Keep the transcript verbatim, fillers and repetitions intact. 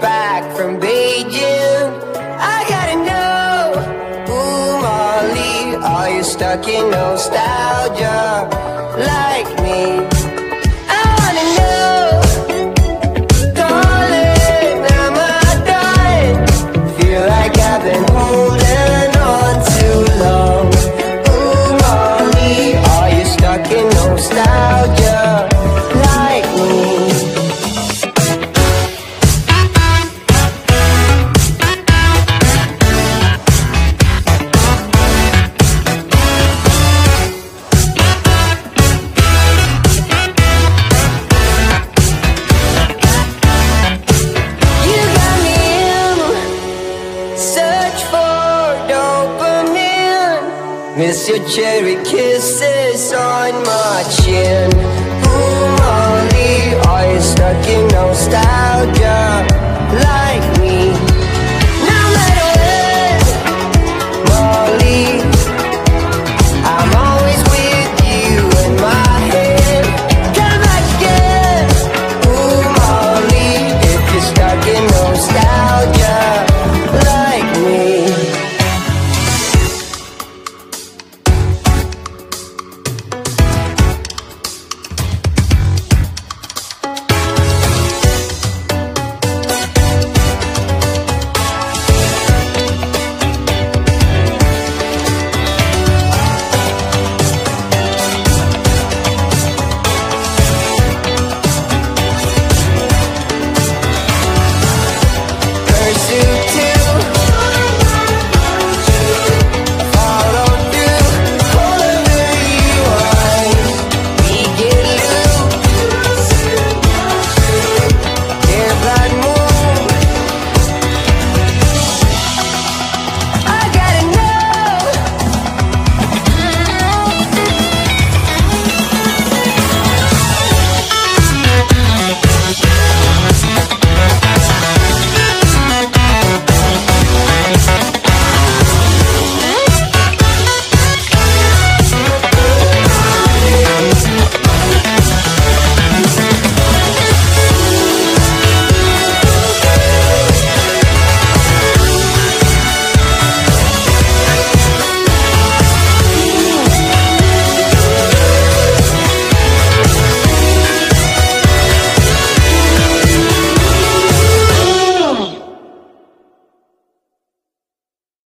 back from Beijing. I gotta know, ooh, Molly, are you stuck in nostalgia like me? Miss your cherry kisses on my chin.